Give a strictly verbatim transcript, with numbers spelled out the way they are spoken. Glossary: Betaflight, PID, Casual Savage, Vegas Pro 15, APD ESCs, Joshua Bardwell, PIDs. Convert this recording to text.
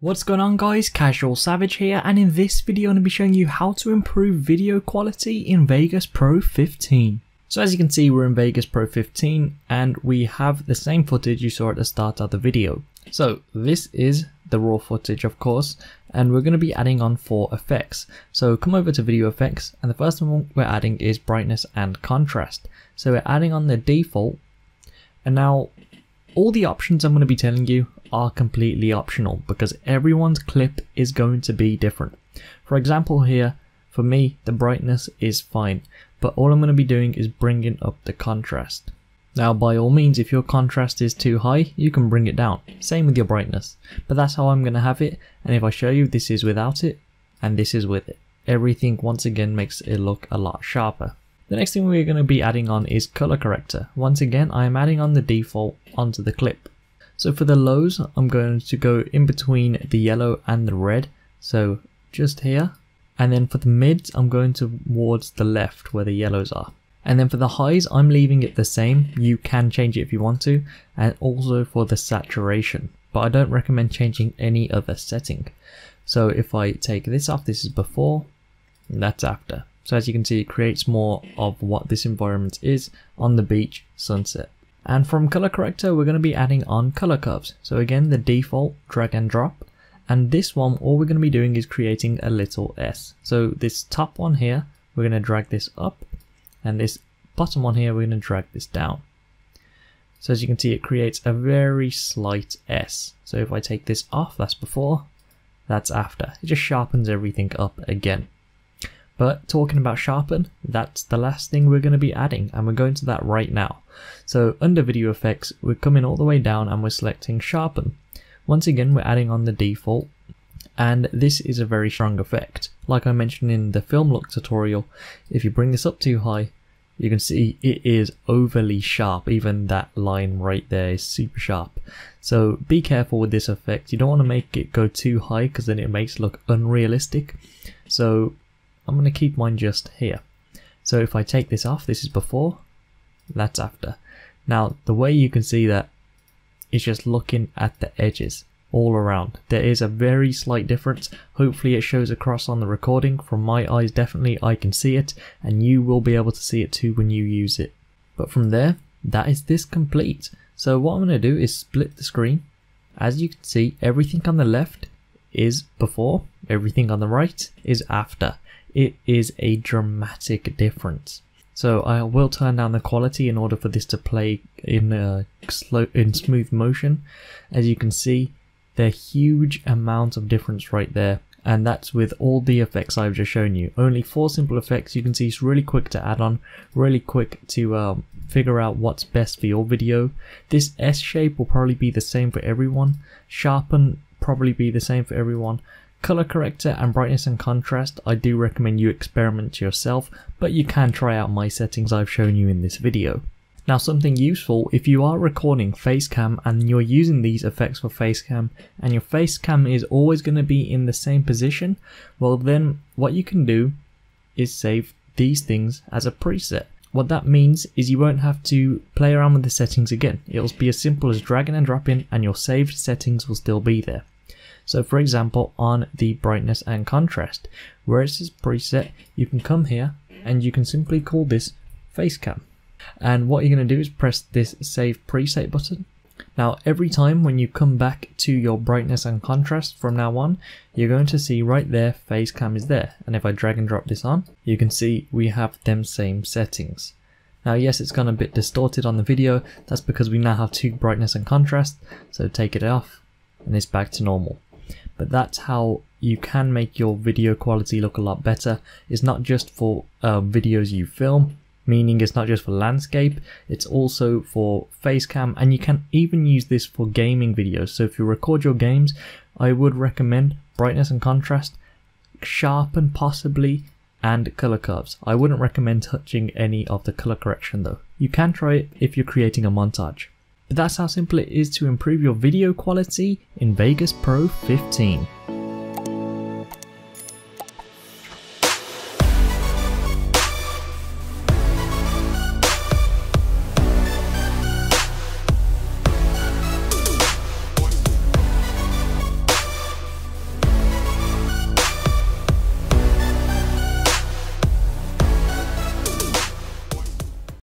What's going on guys, Casual Savage here, and in this video I'm going to be showing you how to improve video quality in Vegas Pro fifteen. So as you can see, we're in Vegas Pro fifteen and we have the same footage you saw at the start of the video. So this is the raw footage of course, and we're going to be adding on four effects. So come over to video effects, and the first one we're adding is brightness and contrast. So we're adding on the default, and now all the options I'm going to be telling you are completely optional because everyone's clip is going to be different. For example here, for me, the brightness is fine, but all I'm going to be doing is bringing up the contrast. Now by all means, if your contrast is too high, you can bring it down. Same with your brightness, but that's how I'm going to have it. And if I show you, this is without it and this is with it. Everything once again makes it look a lot sharper. The next thing we're going to be adding on is color corrector. Once again, I'm adding on the default onto the clip. So for the lows, I'm going to go in between the yellow and the red, so just here. And then for the mids, I'm going towards the left where the yellows are. And then for the highs, I'm leaving it the same. You can change it if you want to, and also for the saturation, but I don't recommend changing any other setting. So if I take this off, this is before, and that's after. So as you can see, it creates more of what this environment is on the beach sunset. And from color corrector, we're going to be adding on color curves. So again, the default drag and drop. And this one, all we're going to be doing is creating a little S. So this top one here, we're going to drag this up, and this bottom one here, we're going to drag this down. So as you can see, it creates a very slight S. So if I take this off, that's before, that's after. It just sharpens everything up again. But talking about sharpen, that's the last thing we're going to be adding, and we're going to that right now. So under video effects, we're coming all the way down and we're selecting sharpen. Once again, we're adding on the default, and this is a very strong effect. Like I mentioned in the film look tutorial, if you bring this up too high, you can see it is overly sharp. Even that line right there is super sharp. So be careful with this effect. You don't want to make it go too high because then it makes it look unrealistic. So I'm going to keep mine just here. So if I take this off, this is before, that's after. Now the way you can see that is just looking at the edges all around. There is a very slight difference. Hopefully it shows across on the recording. From my eyes, definitely I can see it, and you will be able to see it too when you use it. But from there, that is this complete. So what I'm going to do is split the screen. As you can see, everything on the left is before, everything on the right is after. It is a dramatic difference. So I will turn down the quality in order for this to play in a slow, in smooth motion. As you can see, there's huge amount of difference right there, and that's with all the effects I've just shown you. Only four simple effects. You can see it's really quick to add on, really quick to um, figure out what's best for your video. This S shape will probably be the same for everyone. Sharpen probably be the same for everyone. Color corrector and brightness and contrast, I do recommend you experiment yourself, but you can try out my settings I've shown you in this video. Now something useful, if you are recording facecam and you're using these effects for facecam, and your facecam is always going to be in the same position, well then what you can do is save these things as a preset. What that means is you won't have to play around with the settings again. It'll be as simple as dragging and dropping, and your saved settings will still be there. So for example, on the brightness and contrast, where it says preset, you can come here and you can simply call this facecam. And what you're going to do is press this save preset button. Now every time when you come back to your brightness and contrast from now on, you're going to see right there, facecam is there. And if I drag and drop this on, you can see we have them same settings. Now yes, it's gone a bit distorted on the video. That's because we now have two brightness and contrast. So take it off and it's back to normal. But that's how you can make your video quality look a lot better. It's not just for uh, videos you film, meaning it's not just for landscape, it's also for facecam, and you can even use this for gaming videos. So if you record your games, I would recommend brightness and contrast, sharpen possibly, and color curves. I wouldn't recommend touching any of the color correction though. You can try it if you're creating a montage. But that's how simple it is to improve your video quality in Vegas Pro fifteen.